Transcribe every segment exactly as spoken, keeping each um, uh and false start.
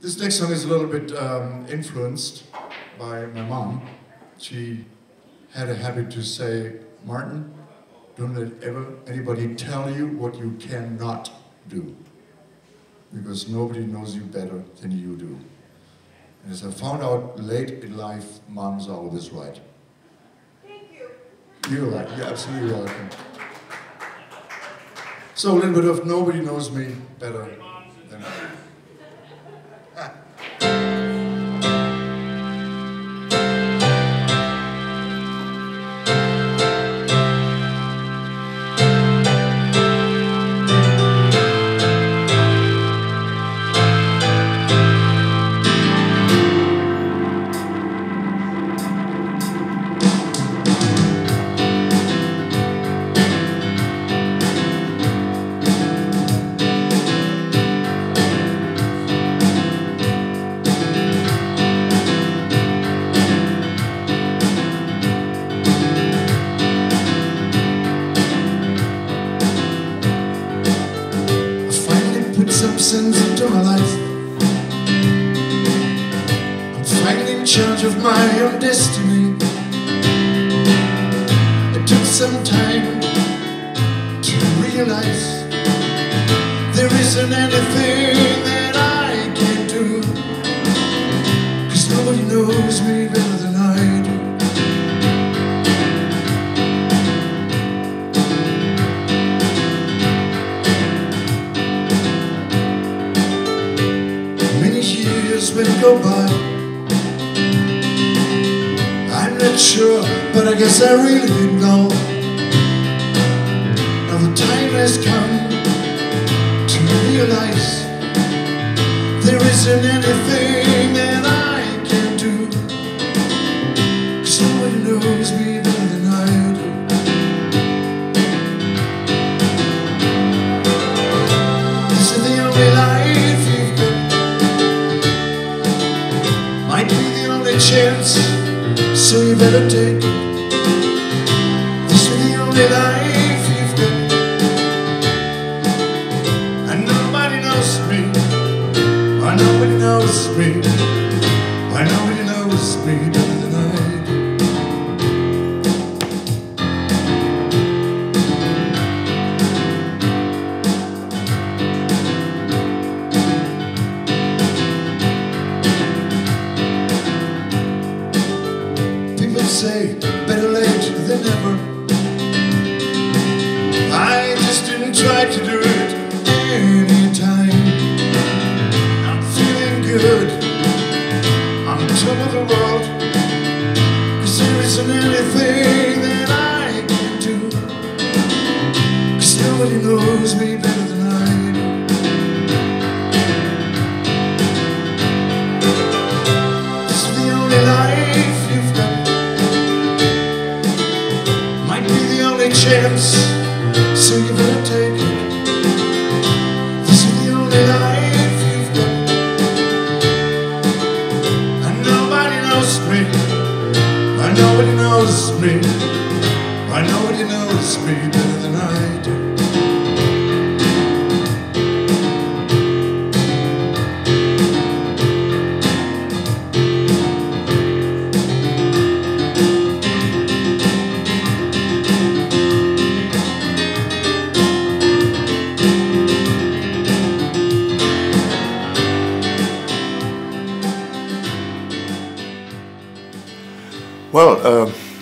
This next song is a little bit um, influenced by my mom. She had a habit to say, Martin, don't let ever anybody tell you what you cannot do, because nobody knows you better than you do. And as I found out late in life, moms are always right. Thank you. You're right, you're absolutely welcome. So a little bit of nobody knows me better than I do.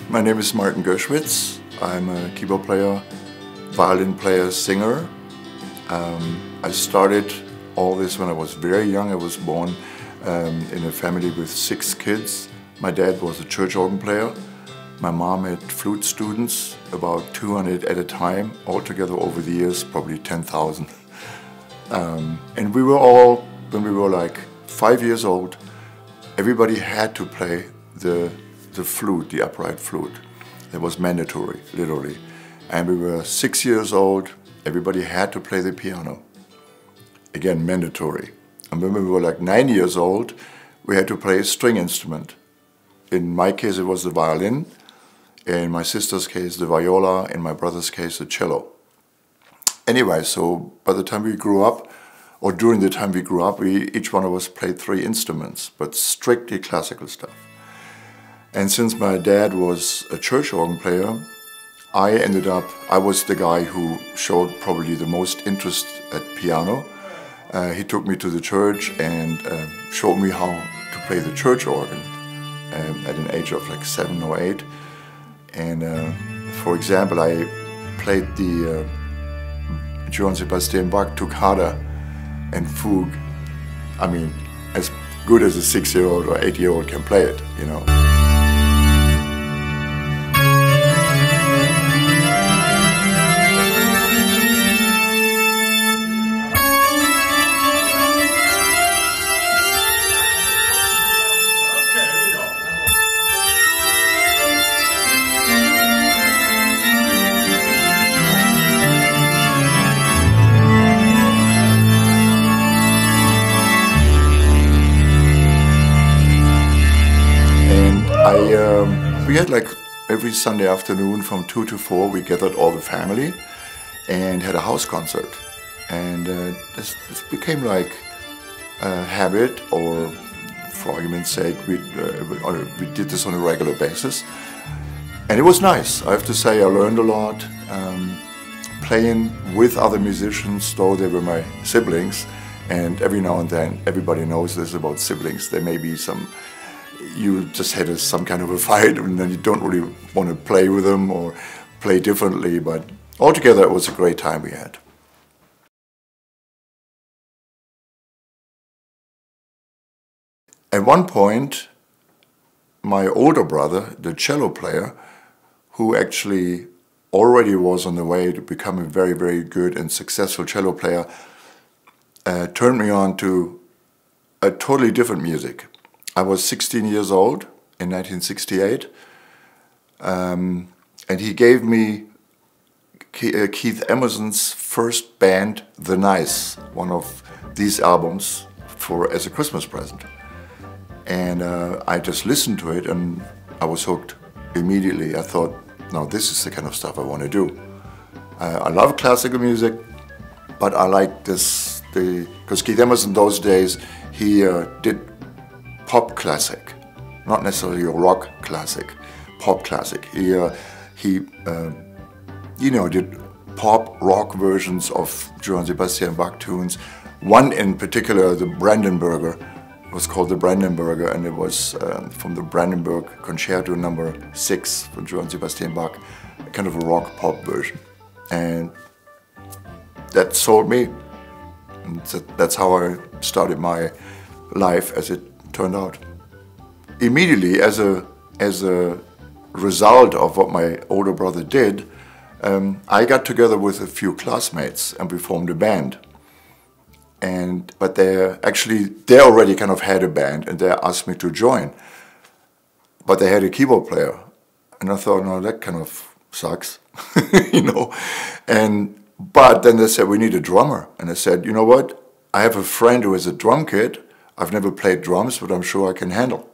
My name is Martin Gerschwitz. I'm a keyboard player, violin player, singer. Um, I started all this when I was very young. I was born um, in a family with six kids. My dad was a church organ player. My mom had flute students, about two hundred at a time, altogether over the years, probably ten thousand. Um, and we were all, when we were like five years old, everybody had to play the the flute, the upright flute. That was mandatory, literally. And we were six years old, everybody had to play the piano. Again, mandatory. And when we were like nine years old, we had to play a string instrument. In my case, it was the violin. In my sister's case, the viola. In my brother's case, the cello. Anyway, so by the time we grew up, or during the time we grew up, we, each one of us played three instruments, but strictly classical stuff. And since my dad was a church organ player, I ended up, I was the guy who showed probably the most interest at piano. Uh, he took me to the church and uh, showed me how to play the church organ um, at an age of like seven or eight. And uh, for example, I played the uh, Johann Sebastian Bach Toccata and Fugue. I mean, as good as a six-year-old or eight-year-old can play it, you know. I, um, we had like every Sunday afternoon from two to four, we gathered all the family and had a house concert. And uh, this, this became like a habit, or for argument's sake, we, uh, we did this on a regular basis. And it was nice. I have to say, I learned a lot um, playing with other musicians, though they were my siblings. And every now and then, everybody knows this about siblings, there may be some you just had a, some kind of a fight, and then you don't really want to play with them or play differently, but altogether it was a great time we had. At one point, my older brother, the cello player, who actually already was on the way to become a very, very good and successful cello player, uh, turned me on to a totally different music. I was sixteen years old in nineteen sixty-eight, um, and he gave me Keith Emerson's first band, The Nice, one of these albums, for as a Christmas present. And uh, I just listened to it, and I was hooked immediately. I thought, no, this is the kind of stuff I want to do. Uh, I love classical music, but I like this, because Keith Emerson those days, he uh, did pop classic, not necessarily a rock classic, pop classic. He, uh, he uh, you know, did pop rock versions of Johann Sebastian Bach tunes. One in particular, the Brandenburger, was called the Brandenburger, and it was uh, from the Brandenburg Concerto number six for Johann Sebastian Bach, kind of a rock pop version. And that sold me. And that's how I started my life as it turned out. Immediately, as a, as a result of what my older brother did, um, I got together with a few classmates and we formed a band. And, but they actually, they already kind of had a band, and they asked me to join. But they had a keyboard player. And I thought, no, that kind of sucks, you know. And, but then they said, we need a drummer. And I said, you know what? I have a friend who is a drum kit. I've never played drums, but I'm sure I can handle.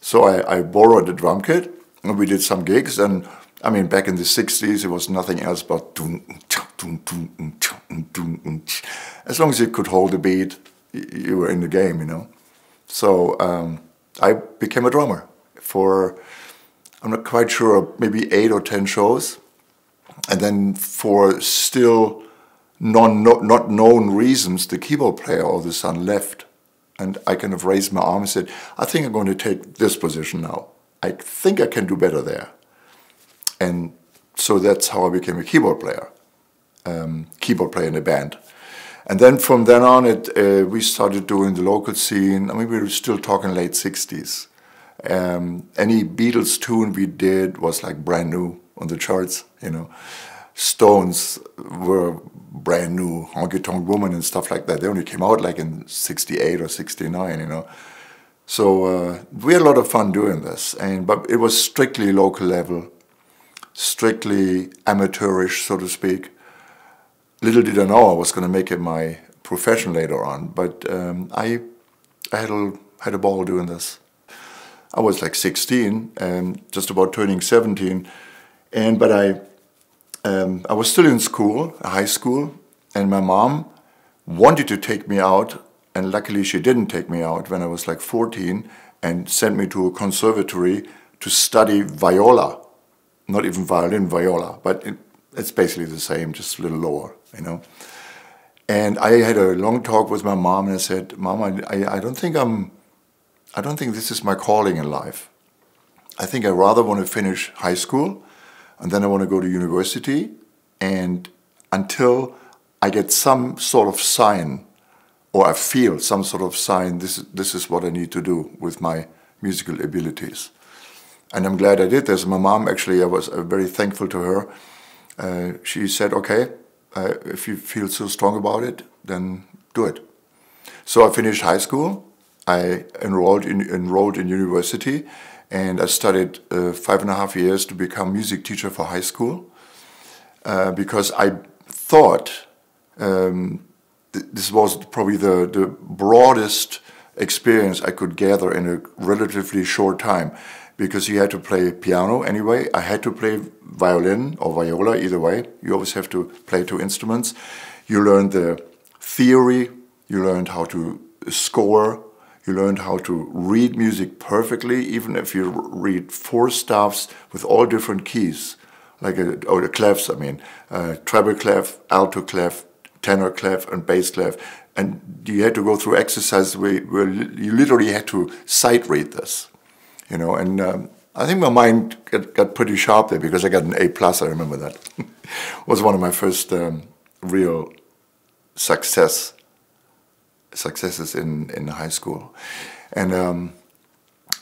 So I, I borrowed a drum kit, and we did some gigs, and I mean, back in the sixties, it was nothing else but as long as you could hold the beat, you were in the game, you know. So um, I became a drummer for, I'm not quite sure, maybe eight or ten shows. And then for still non, no, not known reasons, the keyboard player all of a sudden left. And I kind of raised my arm and said, I think I'm going to take this position now. I think I can do better there. And so that's how I became a keyboard player, um, keyboard player in a band. And then from then on, it, uh, we started doing the local scene. I mean, we were still talking late sixties. Um, any Beatles tune we did was like brand new on the charts, you know. Stones were brand new, Honky Tonk Woman and stuff like that. They only came out like in sixty-eight or sixty-nine, you know. So uh, we had a lot of fun doing this, and but it was strictly local level, strictly amateurish, so to speak. Little did I know I was going to make it my profession later on, but um, I, I had a, had a ball doing this. I was like sixteen and just about turning seventeen, and but I. Um, I was still in school, high school, and my mom wanted to take me out, and luckily she didn't take me out when I was like fourteen and sent me to a conservatory to study viola. Not even violin, viola, but it, it's basically the same, just a little lower, you know. And I had a long talk with my mom, and I said, "Mom, I, I, I don't think I'm, I don't think this is my calling in life. I think I rather want to finish high school, and then I want to go to university, and until I get some sort of sign, or I feel some sort of sign, this this is what I need to do with my musical abilities." And I'm glad I did this. My mom, actually, I was very thankful to her. Uh, she said, "Okay, Uh, if you feel so strong about it, then do it." So I finished high school, I enrolled in, enrolled in university, and I studied uh, five and a half years to become music teacher for high school, uh, because I thought um, th this was probably the, the broadest experience I could gather in a relatively short time, because you had to play piano anyway, I had to play violin or viola, either way. You always have to play two instruments. You learned the theory, you learned how to score, you learned how to read music perfectly, even if you read four staffs with all different keys, like a, or the clefs, I mean, uh, treble clef, alto clef, tenor clef, and bass clef. And you had to go through exercises where, where you literally had to sight read this, you know, and um, I think my mind got, got pretty sharp there, because I got an A plus, I remember that. It was one of my first um, real success, successes in, in high school. And um,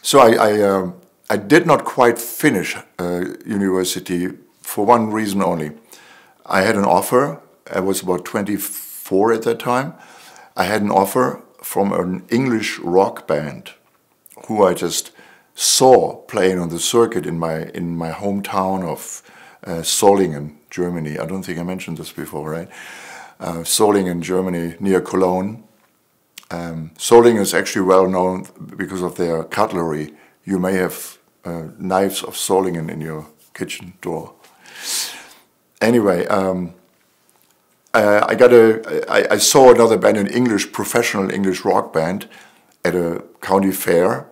so I, I, uh, I did not quite finish uh, university for one reason only. I had an offer, I was about twenty-four at that time. I had an offer from an English rock band who I just saw playing on the circuit in my in my hometown of uh, Solingen, Germany. I don't think I mentioned this before, right? Uh, Solingen, Germany, near Cologne. Um, Solingen is actually well known because of their cutlery. You may have uh, knives of Solingen in your kitchen drawer. Anyway, um, uh, I got a. I, I saw another band, an English professional English rock band, at a county fair.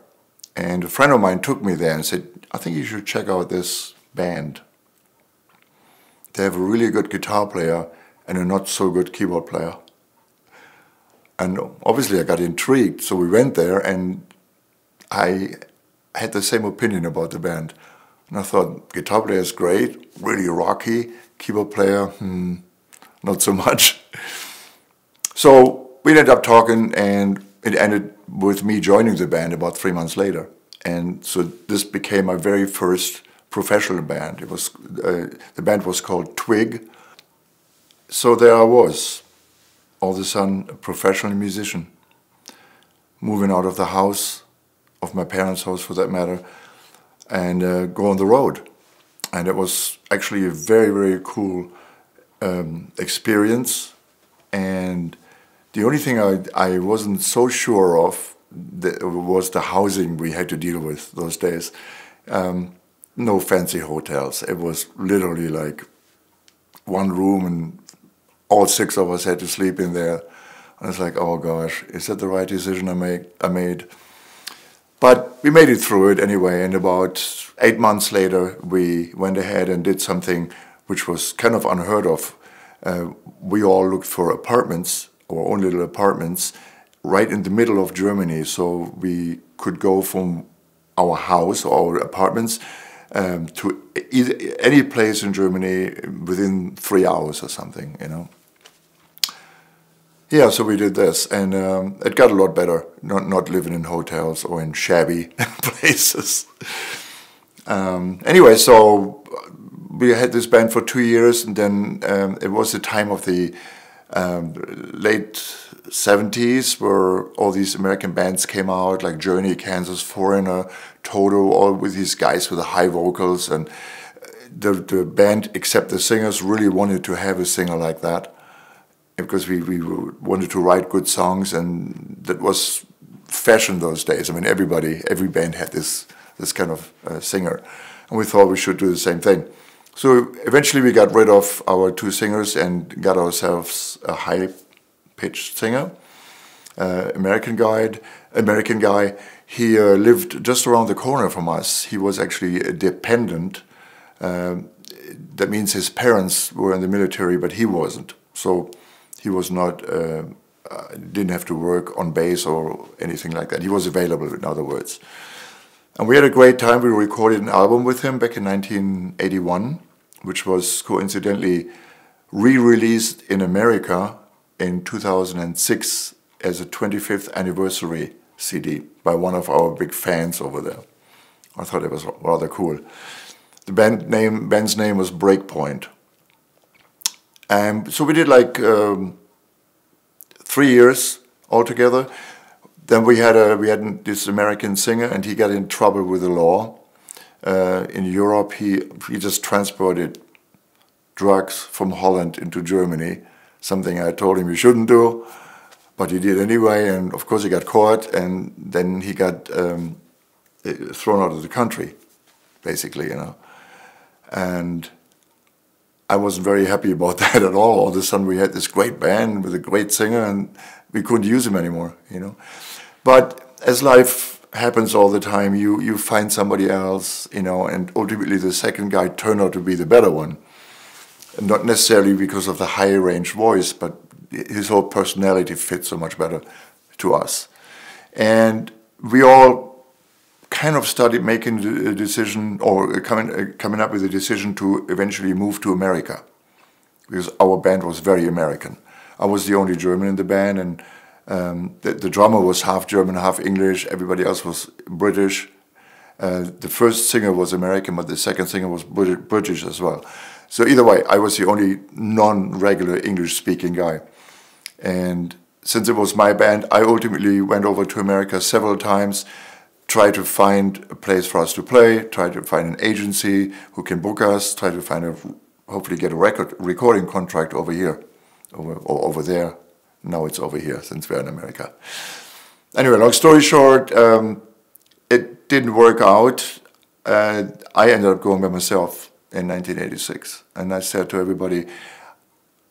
And a friend of mine took me there and said, "I think you should check out this band. They have a really good guitar player and a not so good keyboard player." And obviously I got intrigued, so we went there, and I had the same opinion about the band. And I thought, guitar player is great, really rocky, keyboard player, hmm, not so much. So we ended up talking, and it ended with me joining the band about three months later. And so this became my very first professional band. It was, uh, the band was called Twig. So there I was, all of a sudden a professional musician, moving out of the house, of my parents' house for that matter, and uh, go on the road. And it was actually a very, very cool um, experience. And the only thing I, I wasn't so sure of that was the housing we had to deal with those days. Um, no fancy hotels. It was literally like one room, and all six of us had to sleep in there. And I was like, oh gosh, is that the right decision I made? I made? But we made it through it anyway. And about eight months later, we went ahead and did something which was kind of unheard of. Uh, we all looked for apartments, our own little apartments, right in the middle of Germany, so we could go from our house or our apartments um, to either, any place in Germany within three hours or something, you know. Yeah, so we did this, and um, it got a lot better, not, not living in hotels or in shabby places. Um, anyway, so we had this band for two years, and then um, it was the time of the Um, late seventies, where all these American bands came out, like Journey, Kansas, Foreigner, Toto, all with these guys with the high vocals, and the, the band, except the singers, really wanted to have a singer like that, because we, we wanted to write good songs, and that was fashion those days. I mean, everybody, every band had this, this kind of uh, singer, and we thought we should do the same thing. So eventually we got rid of our two singers and got ourselves a high pitched singer, uh, American guy, American guy. He uh, lived just around the corner from us. He was actually a dependent. Um, that means his parents were in the military, but he wasn't. So he was not, uh, didn't have to work on base or anything like that. He was available, in other words. And we had a great time. We recorded an album with him back in nineteen eighty-one, which was coincidentally re-released in America in two thousand six as a twenty-fifth anniversary C D by one of our big fans over there. I thought it was rather cool. The band name, band's name was Breakpoint. And so we did like um, three years altogether. Then we had a we had this American singer, and he got in trouble with the law. Uh, in Europe, he he just transported drugs from Holland into Germany. Something I told him he shouldn't do, but he did anyway. And of course, he got caught, and then he got um, thrown out of the country, basically, you know. And I wasn't very happy about that at all. All of a sudden, we had this great band with a great singer, and we couldn't use him anymore, you know. But as life happens all the time, you, you find somebody else, you know, and ultimately the second guy turned out to be the better one. And not necessarily because of the high range voice, but his whole personality fits so much better to us. And we all kind of started making a decision, or coming, coming up with a decision to eventually move to America, because our band was very American. I was the only German in the band, and um, the, the drummer was half German, half English. Everybody else was British. Uh, the first singer was American, but the second singer was Brit British as well. So either way, I was the only non-regular English-speaking guy. And since it was my band, I ultimately went over to America several times, tried to find a place for us to play, tried to find an agency who can book us, tried to find a, hopefully get a record recording contract over here. Over, or over there. Now it's over here, since we're in America. Anyway, long story short, um, it didn't work out. Uh, I ended up going by myself in nineteen eighty-six. And I said to everybody,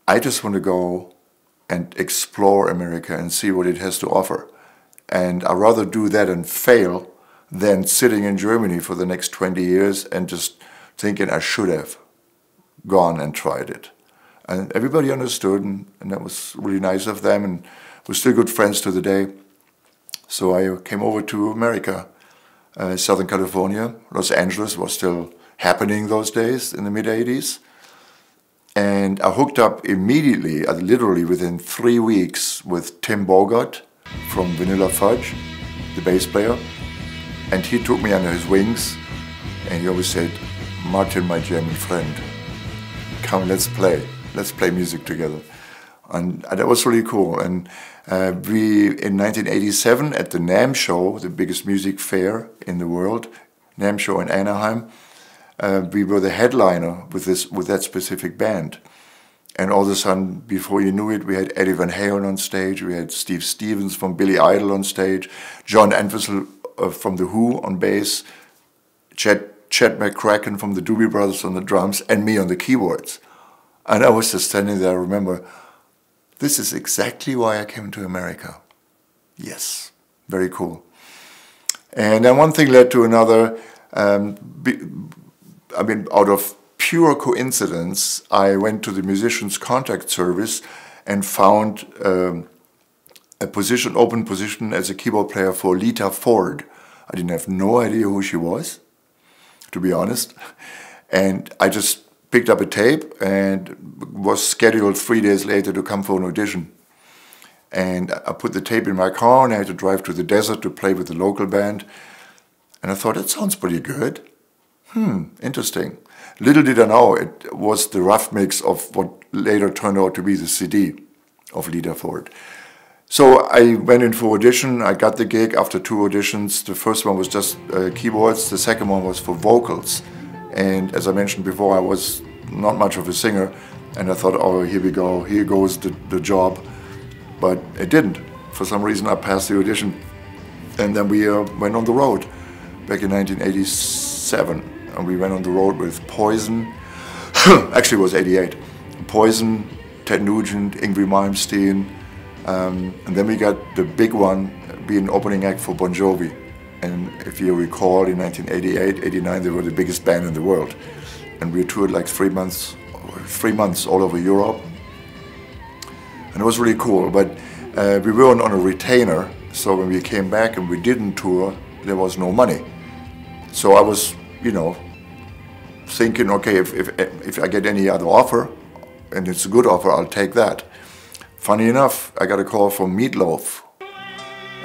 I just want to go and explore America and see what it has to offer. And I'd rather do that and fail than sitting in Germany for the next twenty years and just thinking I should have gone and tried it. And everybody understood, and, and that was really nice of them, and we're still good friends to the day. So I came over to America, uh, Southern California. Los Angeles was still happening those days in the mid eighties. And I hooked up immediately, uh, literally within three weeks, with Tim Bogart from Vanilla Fudge, the bass player. And he took me under his wings, and he always said, "Martin, my German friend, come, let's play. Let's play music together." And that was really cool. And uh, we, in nineteen eighty-seven, at the NAMM show, the biggest music fair in the world, NAMM show in Anaheim, uh, we were the headliner with, this, with that specific band. And all of a sudden, before you knew it, we had Eddie Van Halen on stage, we had Steve Stevens from Billy Idol on stage, John Entwistle uh, from The Who on bass, Chad, Chad McCracken from the Doobie Brothers on the drums, and me on the keyboards. And I was just standing there, I remember, this is exactly why I came to America. Yes, very cool. And then one thing led to another. Um, be, I mean, out of pure coincidence, I went to the Musicians Contact Service and found um, a position, open position as a keyboard player for Lita Ford. I didn't have no idea who she was, to be honest. And I just picked up a tape and was scheduled three days later to come for an audition. And I put the tape in my car, and I had to drive to the desert to play with the local band. And I thought, that sounds pretty good. Hmm, interesting. Little did I know, it was the rough mix of what later turned out to be the C D of Lita Ford. So I went in for audition. I got the gig after two auditions. The first one was just uh, keyboards. The second one was for vocals. And as I mentioned before, I was not much of a singer, and I thought, oh, here we go, here goes the, the job. But it didn't. For some reason, I passed the audition. And then we uh, went on the road back in nineteen eighty-seven. And we went on the road with Poison. Actually, it was eighty-eight. Poison, Ted Nugent, Ingrid Malmsteen, Um, and then we got the big one being opening act for Bon Jovi. And if you recall, in nineteen eighty-eight, eighty-nine, they were the biggest band in the world. And we toured like three months, three months all over Europe. And it was really cool, but uh, we weren't on a retainer. So when we came back and we didn't tour, there was no money. So I was, you know, thinking, okay, if, if, if I get any other offer, and it's a good offer, I'll take that. Funny enough, I got a call from Meatloaf.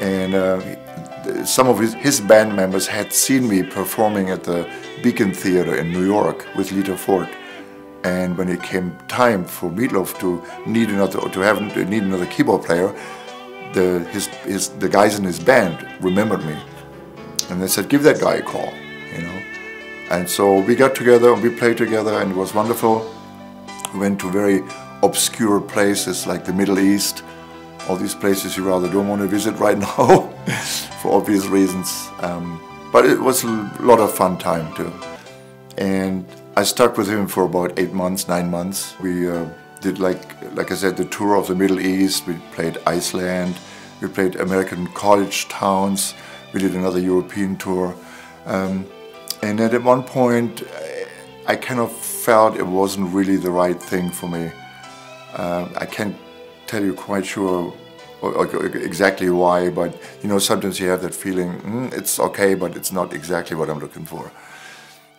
And uh, some of his, his band members had seen me performing at the Beacon Theater in New York with Lita Ford. And when it came time for Meatloaf to need another, to have, to need another keyboard player, the, his, his, the guys in his band remembered me. And they said, give that guy a call, you know. And so we got together and we played together, and it was wonderful. We went to very obscure places like the Middle East, all these places you rather don't want to visit right now for obvious reasons. Um, but it was a lot of fun time too. And I stuck with him for about eight months, nine months. We uh, did, like, like I said, the tour of the Middle East. We played Iceland. We played American college towns. We did another European tour. Um, and then at one point, I kind of felt it wasn't really the right thing for me. Uh, I can't tell you quite sure or, or exactly why, but you know, sometimes you have that feeling, mm, it's okay, but it's not exactly what I'm looking for.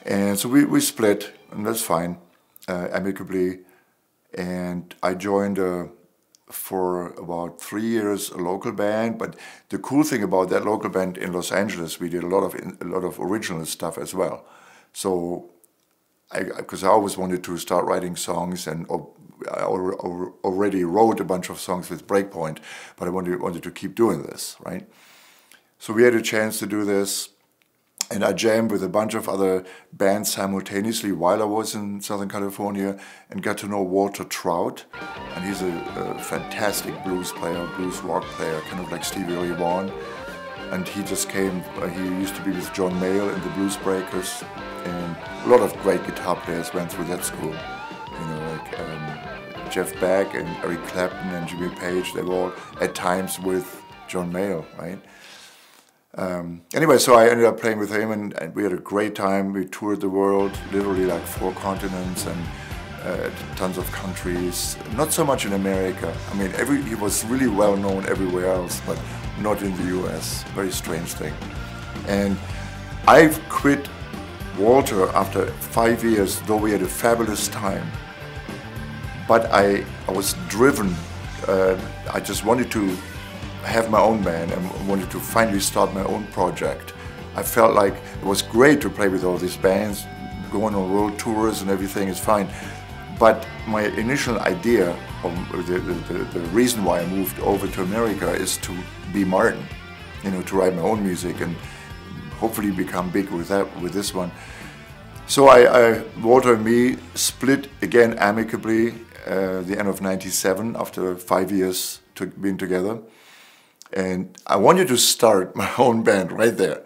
And so we, we split, and that's fine, uh, amicably. And I joined a, for about three years a local band. But the cool thing about that local band in Los Angeles, we did a lot of a lot of original stuff as well. So, because I, I always wanted to start writing songs, and I already wrote a bunch of songs with Breakpoint, but I wanted wanted to keep doing this, right? So we had a chance to do this. And I jammed with a bunch of other bands simultaneously while I was in Southern California, and got to know Walter Trout. And he's a, a fantastic blues player, blues rock player, kind of like Stevie Ray Vaughan. And he just came, uh, he used to be with John Mayall and the Blues Breakers. And a lot of great guitar players went through that school. You know, like um, Jeff Beck and Eric Clapton and Jimmy Page, they were all at times with John Mayall, right? Um, anyway, so I ended up playing with him, and, and we had a great time. We toured the world, literally like four continents and uh, tons of countries. Not so much in America. I mean, every, he was really well known everywhere else, but not in the U S. Very strange thing. And I've quit Walter after five years, though we had a fabulous time. But I, I was driven. Uh, I just wanted to have my own band and wanted to finally start my own project. I felt like it was great to play with all these bands, going on world tours and everything is fine. But my initial idea, of the, the, the reason why I moved over to America, is to be Martin, you know, to write my own music and hopefully become big with that, with this one. So I, I Walter and me split again amicably uh, the end of ninety-seven after five years to being together. And I wanted to start my own band right there.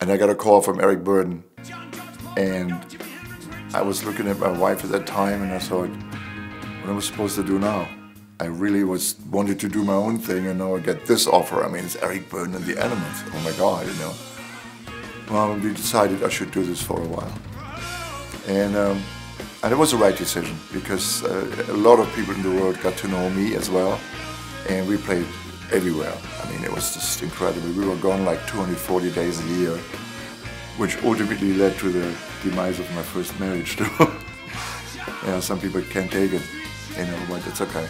And I got a call from Eric Burdon. And I was looking at my wife at that time, and I thought, what am I supposed to do now? I really was wanted to do my own thing, and now I get this offer. I mean, it's Eric Burdon and the Animals. Oh my God, you know. Well, we decided I should do this for a while. And, um, and it was the right decision, because uh, a lot of people in the world got to know me as well. And we played everywhere. I mean, it was just incredible. We were gone like two hundred forty days a year, which ultimately led to the demise of my first marriage too. Yeah, some people can't take it, you know, but it's okay.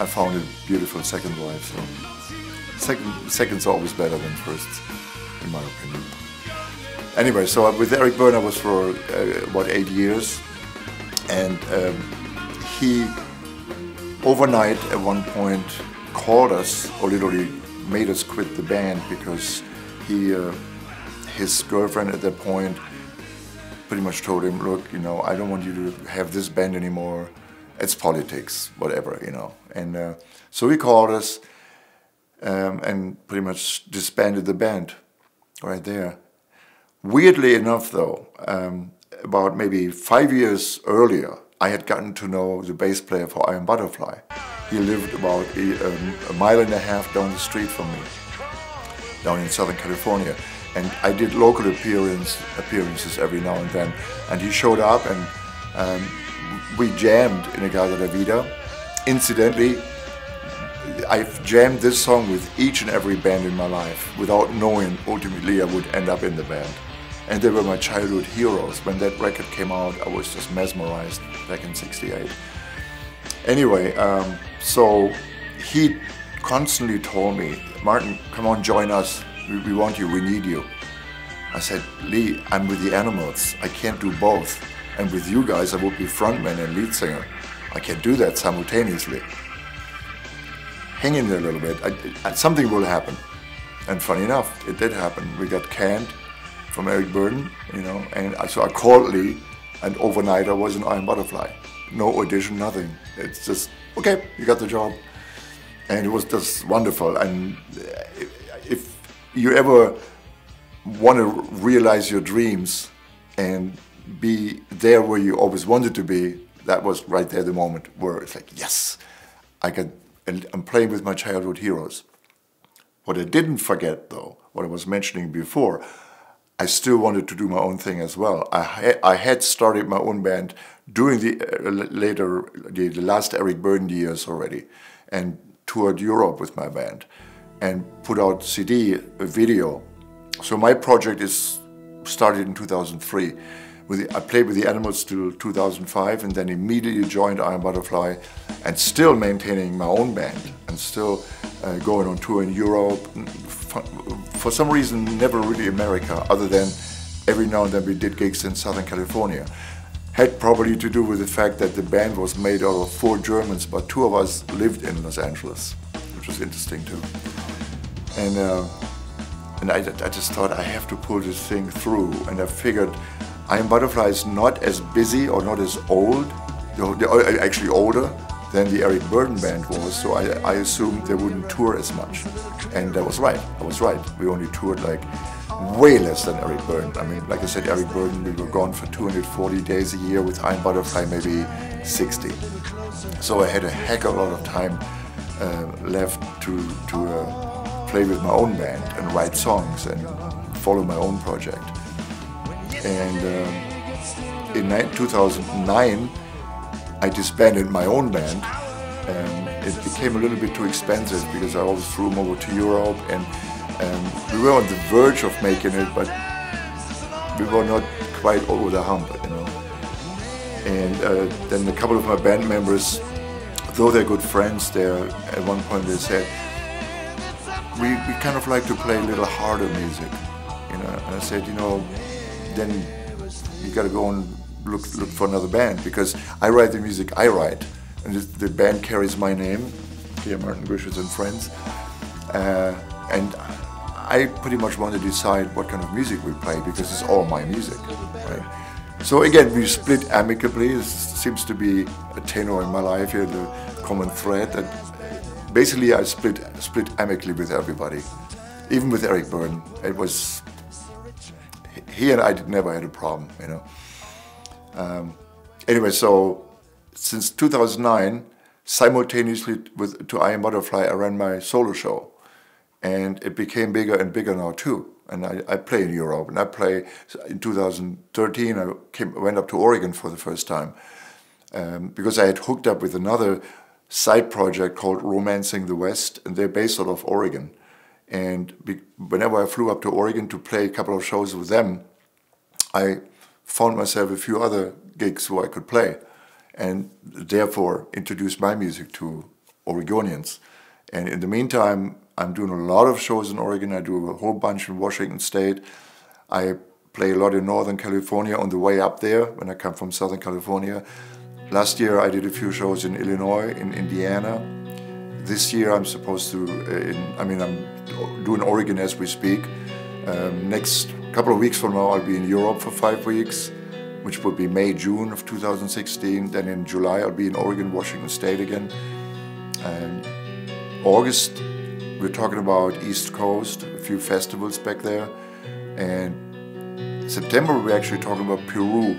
I found a beautiful second wife, so second, seconds are always better than firsts, in my opinion. Anyway, so with Eric Burdon I was for uh, about eight years, and um, he overnight at one point called us, or literally made us quit the band, because he, uh, his girlfriend at that point pretty much told him, look, you know, I don't want you to have this band anymore. It's politics, whatever, you know. And uh, so he called us um, and pretty much disbanded the band right there. Weirdly enough, though, um, about maybe five years earlier, I had gotten to know the bass player for Iron Butterfly. He lived about a, um, a mile and a half down the street from me, down in Southern California. And I did local appearance, appearances every now and then. And he showed up and um, we jammed in a Casa da Vida. Incidentally, I've jammed this song with each and every band in my life without knowing ultimately I would end up in the band. And they were my childhood heroes. When that record came out, I was just mesmerized back in sixty-eight. Anyway, um, so he constantly told me, Martin, come on, join us. We, we want you, we need you. I said, Lee, I'm with the Animals. I can't do both. And with you guys, I would be frontman and lead singer. I can't do that simultaneously. Hang in there a little bit. I, I, something will happen. And funny enough, it did happen. We got canned from Eric Burdon, you know, and so I called Lee, and overnight I was an Iron Butterfly. No audition, nothing. It's just, okay, you got the job. And it was just wonderful. And if you ever want to realize your dreams and be there where you always wanted to be, that was right there the moment where it's like, yes, I can, and I'm playing with my childhood heroes. What I didn't forget though, what I was mentioning before, I still wanted to do my own thing as well. I, ha I had started my own band during the uh, later, the, the last Eric Burdon years already, and toured Europe with my band, and put out C D, a video. So my project is started in two thousand three. With the, I played with the Animals till two thousand five, and then immediately joined Iron Butterfly, and still maintaining my own band, and still uh, going on tour in Europe. For some reason, never really America, other than every now and then we did gigs in Southern California. Had probably to do with the fact that the band was made out of four Germans, but two of us lived in Los Angeles, which was interesting too. And uh, and I, I just thought I have to pull this thing through, and I figured Iron Butterfly is not as busy or not as old, they're actually older than the Eric Burdon band was, so I, I assumed they wouldn't tour as much. And I was right, I was right. We only toured like way less than Eric Burdon. I mean, like I said, Eric Burdon, we were gone for two hundred forty days a year, with Iron Butterfly maybe sixty. So I had a heck of a lot of time uh, left to, to uh, play with my own band and write songs and follow my own project. And um, in two thousand nine, I disbanded my own band, and it became a little bit too expensive because I always threw them over to Europe, and, and we were on the verge of making it, but we were not quite over the hump, you know. And uh, then a couple of my band members, though they're good friends, they're, at one point they said, we, we kind of like to play a little harder music, you know. And I said, you know, then you gotta go and Look, look for another band, because I write the music I write, and the band carries my name, here Martin Gerschwitz and Friends, uh, and I pretty much want to decide what kind of music we play, because it's all my music, right? So again, we split amicably. It seems to be a tenor in my life here, the common thread, that basically I split, split amicably with everybody, even with Eric Burdon. It was, he and I did, never had a problem, you know. Um, anyway, so since two thousand nine, simultaneously with to Iron Butterfly, I ran my solo show, and it became bigger and bigger now too. And I, I play in Europe, and I play in two thousand thirteen. I came, went up to Oregon for the first time um, because I had hooked up with another side project called Romancing the West, and they're based out of Oregon. And be, whenever I flew up to Oregon to play a couple of shows with them, I found myself a few other gigs who I could play, and therefore introduced my music to Oregonians. And in the meantime, I'm doing a lot of shows in Oregon. I do a whole bunch in Washington State. I play a lot in Northern California on the way up there when I come from Southern California. Last year I did a few shows in Illinois, in Indiana. This year I'm supposed to, in, I mean, I'm doing Oregon as we speak. Um, next couple of weeks from now, I'll be in Europe for five weeks, which will be May, June of two thousand sixteen. Then in July, I'll be in Oregon, Washington State again. And August, we're talking about East Coast, a few festivals back there. And September, we're actually talking about Peru.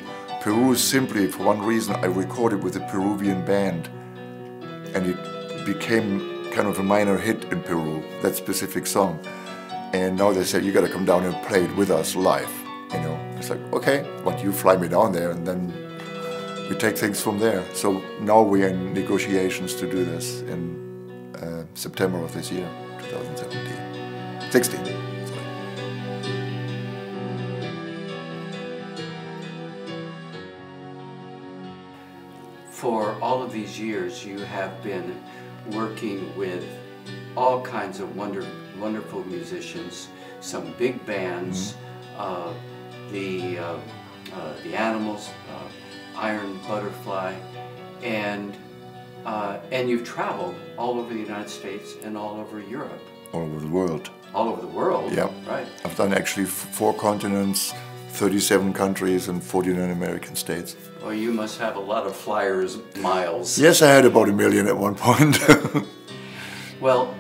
Peru simply, for one reason, I recorded with a Peruvian band and it became kind of a minor hit in Peru, that specific song. And now they said, you gotta come down and play it with us live, you know. It's like, okay, but you fly me down there and then we take things from there. So now we're in negotiations to do this in uh, September of this year, twenty seventeen. sixteen. Sorry. For all of these years, you have been working with all kinds of wonder, wonderful musicians, some big bands, mm-hmm. uh, the, uh, uh, the Animals, uh, Iron Butterfly, and uh, and you've traveled all over the United States and all over Europe. All over the world. All over the world? Yeah. Right. I've done actually four continents, thirty-seven countries, and forty-nine American states. Well, you must have a lot of flyers miles. Yes, I had about a million at one point. Well,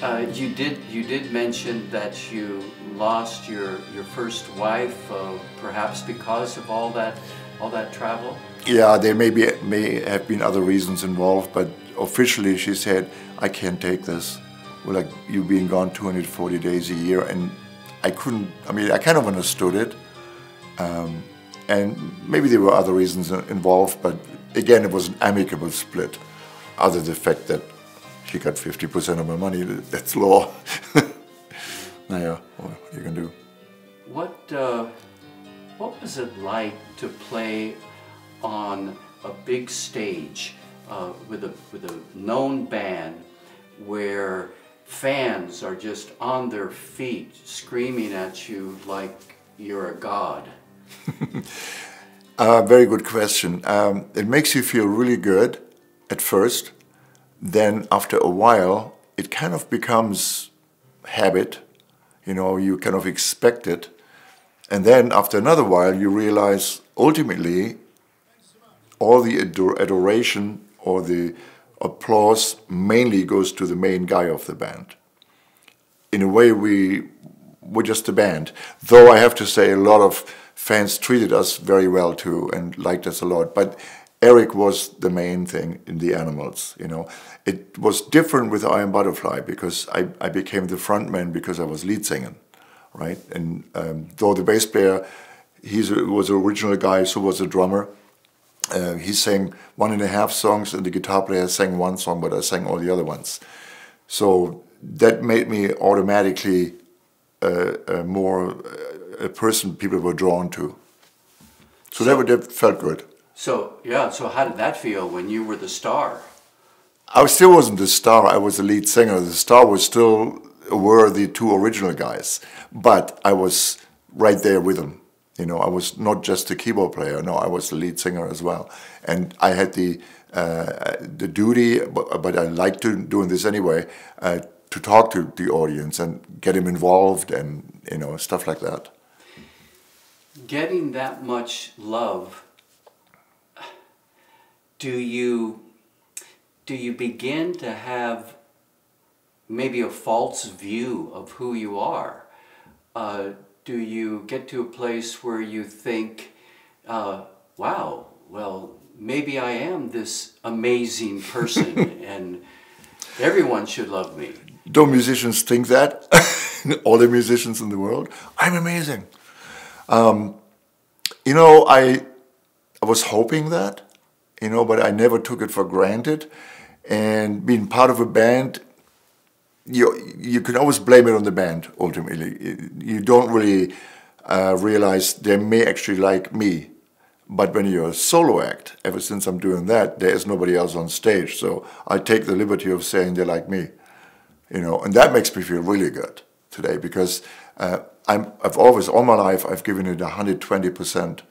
uh, you did you did mention that you lost your, your first wife, uh, perhaps because of all that all that travel? Yeah, there may, be, may have been other reasons involved, but officially she said, I can't take this. Well, like, you being gone two hundred forty days a year, and I couldn't, I mean, I kind of understood it. Um, and maybe there were other reasons involved, but again, it was an amicable split, other than the fact that she got fifty percent of my money. That's law. Now, yeah, what you can do. What, uh... What was it like to play on a big stage uh, with a with a known band, where fans are just on their feet screaming at you like you're a god? uh, very good question. Um, it makes you feel really good at first. Then after a while, it kind of becomes habit. You know, you kind of expect it. And then after another while, you realize ultimately all the ador adoration or the applause mainly goes to the main guy of the band. In a way, we were just a band. Though I have to say a lot of fans treated us very well too and liked us a lot. But Eric was the main thing in the Animals, you know. It was different with Iron Butterfly because I, I became the frontman because I was lead singing. Right, and um, though the bass player, he was an original guy, so was the drummer. Uh, he sang one and a half songs, and the guitar player sang one song, but I sang all the other ones. So that made me automatically uh, uh, more uh, a person people were drawn to. So, so that, would, that felt good. So yeah, so how did that feel when you were the star? I still wasn't the star. I was the lead singer. The star was still. Were the two original guys, but I was right there with them. You know, I was not just a keyboard player. No, I was the lead singer as well, and I had the uh, the duty. But, but I liked to, doing this anyway uh, to talk to the audience and get them involved, and you know, stuff like that. Getting that much love, do you do you begin to have? Maybe a false view of who you are? Uh, do you get to a place where you think, uh, wow, well, maybe I am this amazing person and everyone should love me? Don't musicians think that? All the musicians in the world? I'm amazing. Um, you know, I, I was hoping that, you know, but I never took it for granted. And being part of a band, You, you can always blame it on the band, ultimately. You don't really uh, realize they may actually like me. But when you're a solo act, ever since I'm doing that, there is nobody else on stage. So I take the liberty of saying they like me. You know, and that makes me feel really good today because uh, I'm, I've always, all my life, I've given it one hundred twenty percent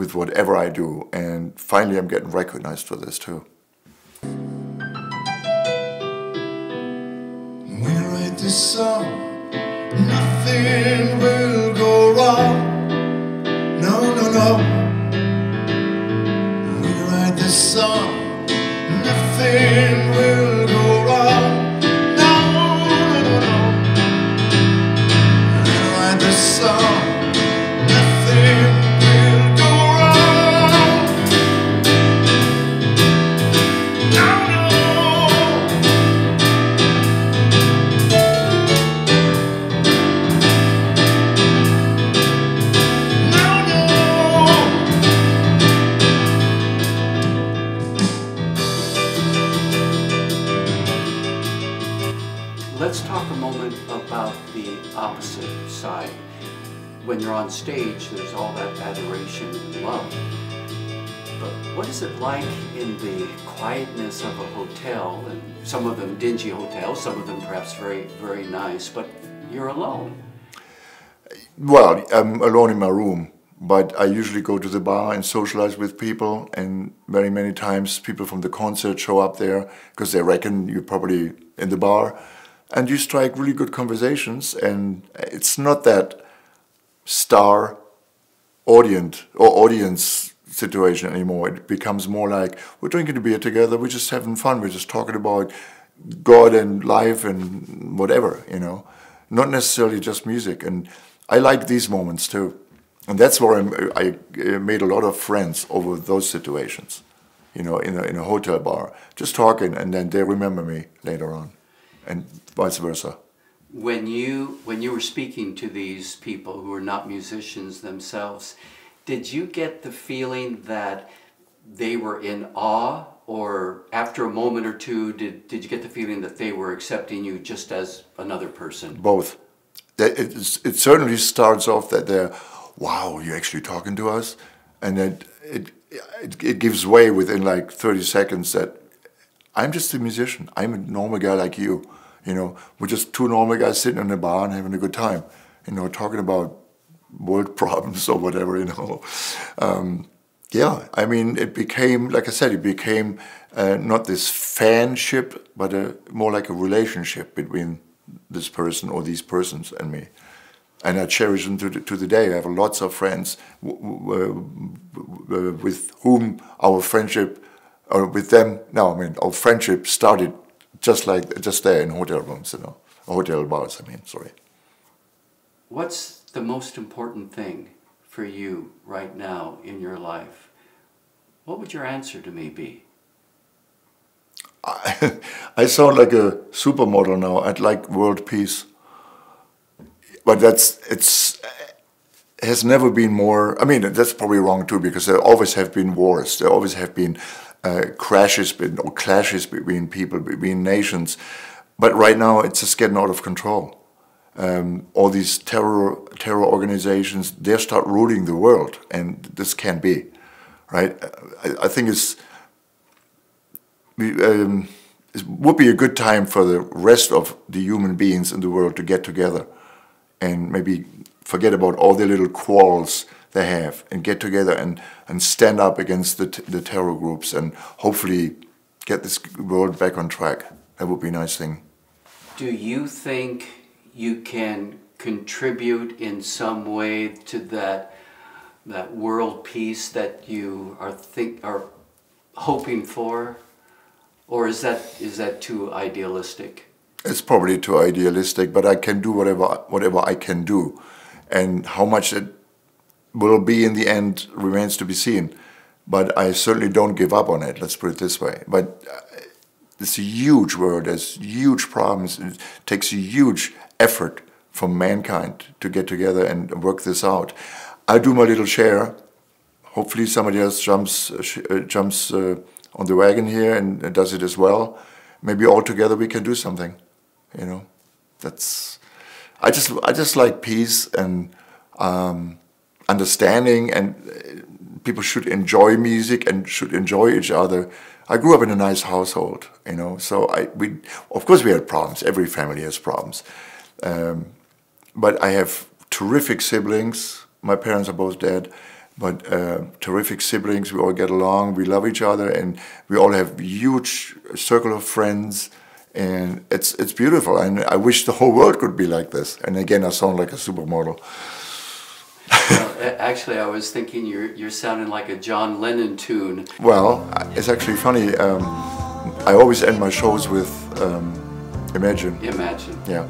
with whatever I do. And finally, I'm getting recognized for this, too. This song, nothing will go wrong. No, no, no. We write this song, nothing will go wrong. No, no, no, no. We write this song, nothing will go wrong. the opposite side. When you're on stage, there's all that adoration and love. But what is it like in the quietness of a hotel, and some of them dingy hotels, some of them perhaps very, very nice, but you're alone? Well, I'm alone in my room, but I usually go to the bar and socialize with people, and very many times people from the concert show up there because they reckon you're probably in the bar, and you strike really good conversations, and it's not that star audience or audience situation anymore. It becomes more like, we're drinking a beer together, we're just having fun, we're just talking about God and life and whatever, you know, not necessarily just music. And I like these moments too. And that's where I'm, I made a lot of friends over those situations, you know, in a, in a hotel bar, just talking, and then they remember me later on, and vice versa. When you, when you were speaking to these people who are not musicians themselves, did you get the feeling that they were in awe, or after a moment or two, did, did you get the feeling that they were accepting you just as another person? Both. It, it certainly starts off that they're, wow, you're actually talking to us? And then it, it, it gives way within like thirty seconds that I'm just a musician. I'm a normal guy like you. You know, we're just two normal guys sitting in a bar and having a good time, you know, talking about world problems or whatever, you know. Um, yeah, I mean, it became, like I said, it became uh, not this fanship, but a, more like a relationship between this person or these persons and me. And I cherish them to the, to the day. I have lots of friends w w w with whom our friendship, or with them, no, I mean, our friendship started just like, just there in hotel rooms, you know, hotel bars, I mean, sorry. What's the most important thing for you right now in your life? What would your answer to me be? I, I sound like a supermodel now. I'd like world peace. But that's, it's, it has never been more, I mean, that's probably wrong too, because there always have been wars. There always have been Uh, crashes or clashes between people, between nations, but right now it's just getting out of control. Um, all these terror terror organizations, they start ruling the world, and this can't be, right? I, I think it's um, it would be a good time for the rest of the human beings in the world to get together and maybe forget about all the little quarrels they have, and get together and, and stand up against the, t the terror groups, and hopefully get this world back on track. That would be a nice thing. Do you think you can contribute in some way to that, that world peace that you are, think, are hoping for? Or is that, is that too idealistic? It's probably too idealistic, but I can do whatever, whatever I can do. And how much it will be in the end remains to be seen, but I certainly don't give up on it, let's put it this way. But uh, it's a huge world, there's huge problems, it takes a huge effort from mankind to get together and work this out. I do my little share, hopefully somebody else jumps, uh, sh uh, jumps uh, on the wagon here and uh, does it as well. Maybe all together we can do something, you know. That's, I just, I just like peace and um, understanding, and people should enjoy music and should enjoy each other. I grew up in a nice household, you know, so I, we, of course we had problems, every family has problems. Um, but I have terrific siblings, my parents are both dead, but uh, terrific siblings, we all get along, we love each other, and we all have huge circle of friends, and it's, it's beautiful, and I wish the whole world could be like this. And again, I sound like a supermodel. Well, actually, I was thinking you're, you're sounding like a John Lennon tune. Well, it's actually funny. Um, I always end my shows with um, Imagine. Imagine. Yeah,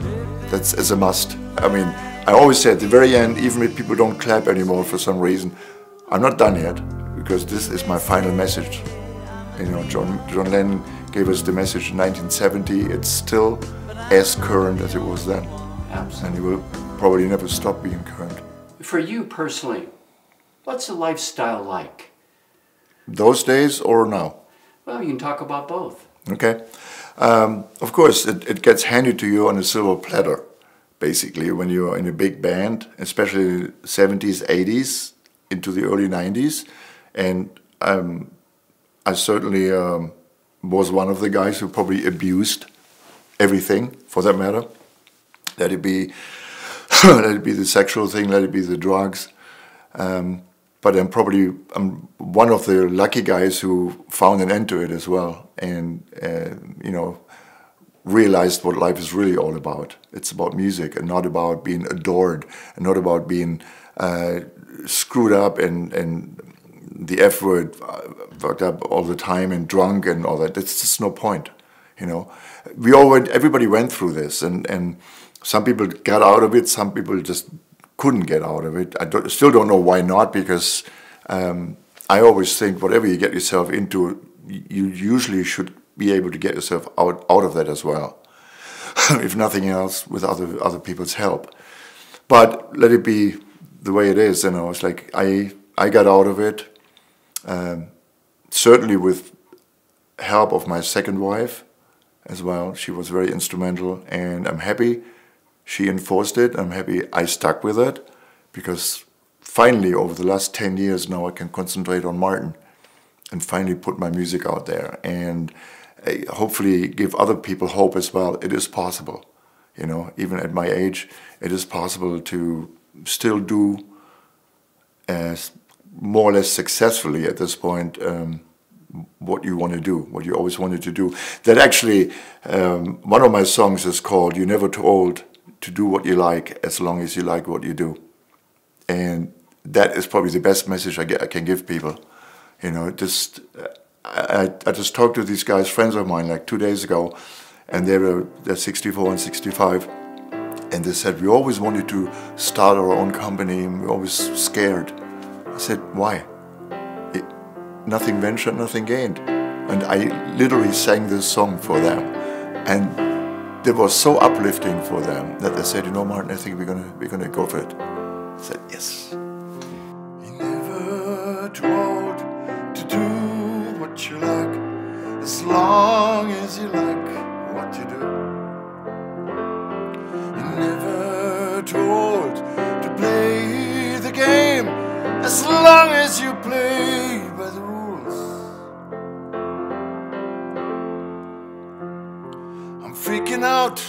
that's as a must. I mean, I always say at the very end, even if people don't clap anymore for some reason, I'm not done yet, because this is my final message. You know, John, John Lennon gave us the message in nineteen seventy. It's still as current as it was then. Absolutely. And it will probably never stop being current. For you personally, what's the lifestyle like? Those days or now? Well, you can talk about both. Okay. Um, of course, it, it gets handed to you on a silver platter, basically, when you're in a big band, especially seventies, eighties, into the early nineties. And um, I certainly um, was one of the guys who probably abused everything, for that matter. Let it be, let it be the sexual thing, let it be the drugs. Um, but I'm probably I'm one of the lucky guys who found an end to it as well, and uh, you know, realized what life is really all about. It's about music, and not about being adored, and not about being uh, screwed up and and the F word, fucked up all the time and drunk and all that. That's just no point, you know. We all went, everybody went through this, and and some people got out of it, some people just couldn't get out of it. I don't, still don't know why not, because um, I always think whatever you get yourself into, you usually should be able to get yourself out, out of that as well, if nothing else, with other, other people's help. But let it be the way it is, you know. It's like I, I got out of it, um, certainly with help of my second wife as well. She was very instrumental, and I'm happy she enforced it. I'm happy I stuck with it, because finally, over the last ten years now, I can concentrate on Martin and finally put my music out there and hopefully give other people hope as well. It is possible, you know, even at my age, it is possible to still do as more or less successfully at this point um, what you want to do, what you always wanted to do. That actually, um, one of my songs is called You're Never Too Old to Do What You Like, as long as you like what you do. And that is probably the best message I, get, I can give people. You know, just uh, I, I just talked to these guys, friends of mine, like two days ago, and they were they're sixty-four and sixty-five, and they said, we always wanted to start our own company, and we were always scared. I said, why? It, nothing ventured, nothing gained. And I literally sang this song for them, and it was so uplifting for them that they said, you know, Martin, I think we're gonna we're gonna go for it. I said, yes. He never drawed do what you like, as long as you like what you do. You're never too old to play the game, as long as you play by the rules. I'm freaking out,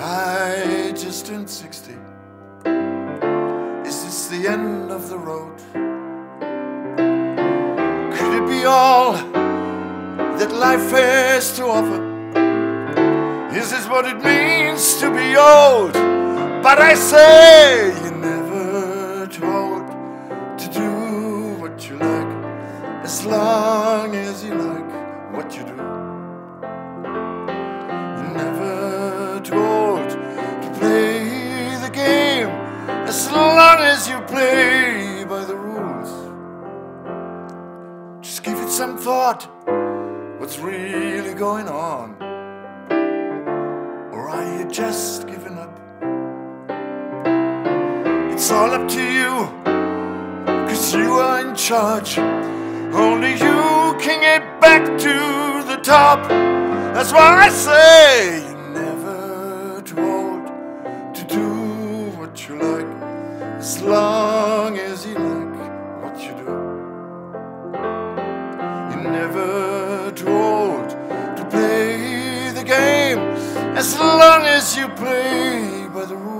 I just turned sixty. Is this the end of the road? All that life has to offer, this is what it means to be old. But I say, you're never too old to do what you like, as long as you like what you do. You're never too old to play the game, as long as you play by the rules. Just give it some thought, what's really going on? Or are you just giving up? It's all up to you, cause you are in charge. Only you can get back to the top. That's why I say, you're never too old to do what you like, as long as you like what you do. Never too old to play the game, as long as you play by the rules.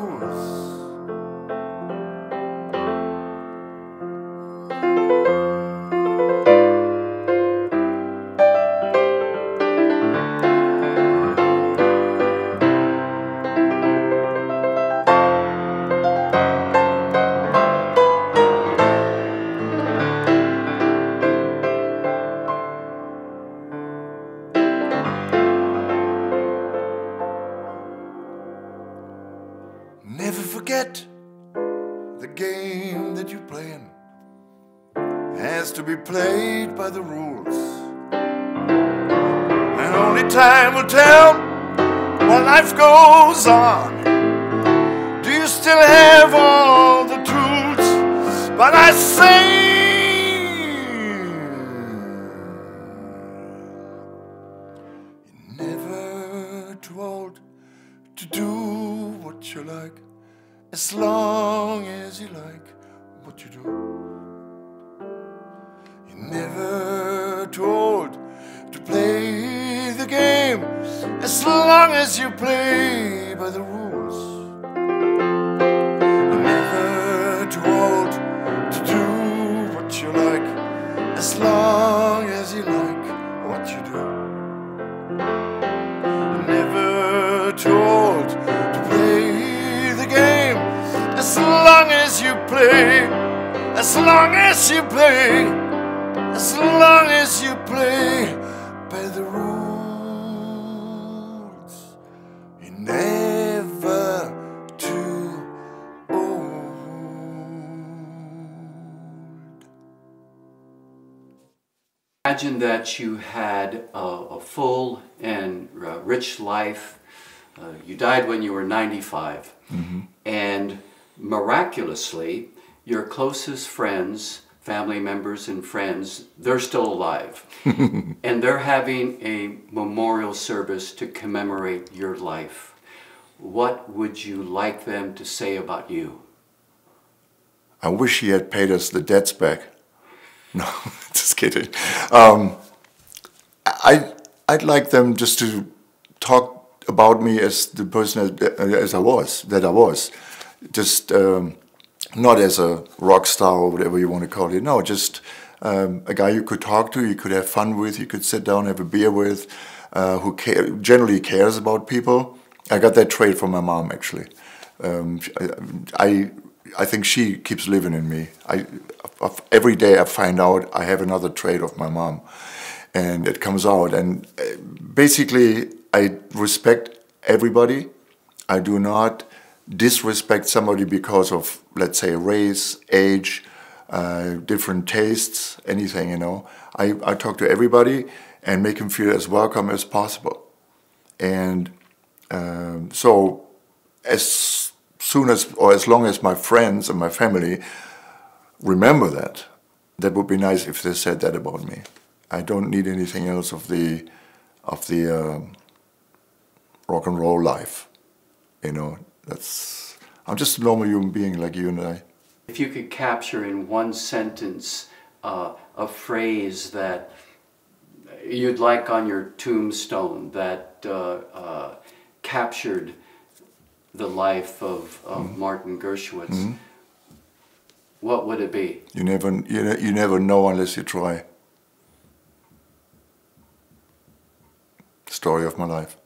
Played by the rules, and only time will tell while life goes on. Do you still have all the tools? But I say, you're never too old to do what you as long as you like what you do. You're never too old to play the game, as long as you play by the rules. You're never too old to do what you like, as long as you like what you do. You're never too old to play the game, as long as you play, as long as you play, as long as you play by the rules. You're never too old. Imagine that you had a, a full and uh, rich life. Uh, you died when you were ninety-five. Mm-hmm. And miraculously, your closest friends, family members and friends, they're still alive. And they're having a memorial service to commemorate your life. What would you like them to say about you? I wish he had paid us the debts back. No, just kidding. Um, I, I'd like them just to talk about me as the person as I was, that I was. Just... Um, Not as a rock star or whatever you want to call it. No, just um, a guy you could talk to, you could have fun with, you could sit down, have a beer with, uh, who care, generally cares about people. I got that trait from my mom, actually. Um, I, I think she keeps living in me. I, every day I find out I have another trait of my mom, and it comes out. And basically, I respect everybody. I do not disrespect somebody because of, let's say, race, age, uh, different tastes, anything, you know. I, I talk to everybody and make them feel as welcome as possible. And um, so as soon as, or as long as my friends and my family remember that, that would be nice if they said that about me. I don't need anything else of the, of the um, rock and roll life, you know. That's, I'm just a normal human being like you and I. If you could capture in one sentence uh, a phrase that you'd like on your tombstone that uh, uh, captured the life of, of mm-hmm. Martin Gerschwitz, mm-hmm. what would it be? You never, you know, you never know unless you try. Story of my life.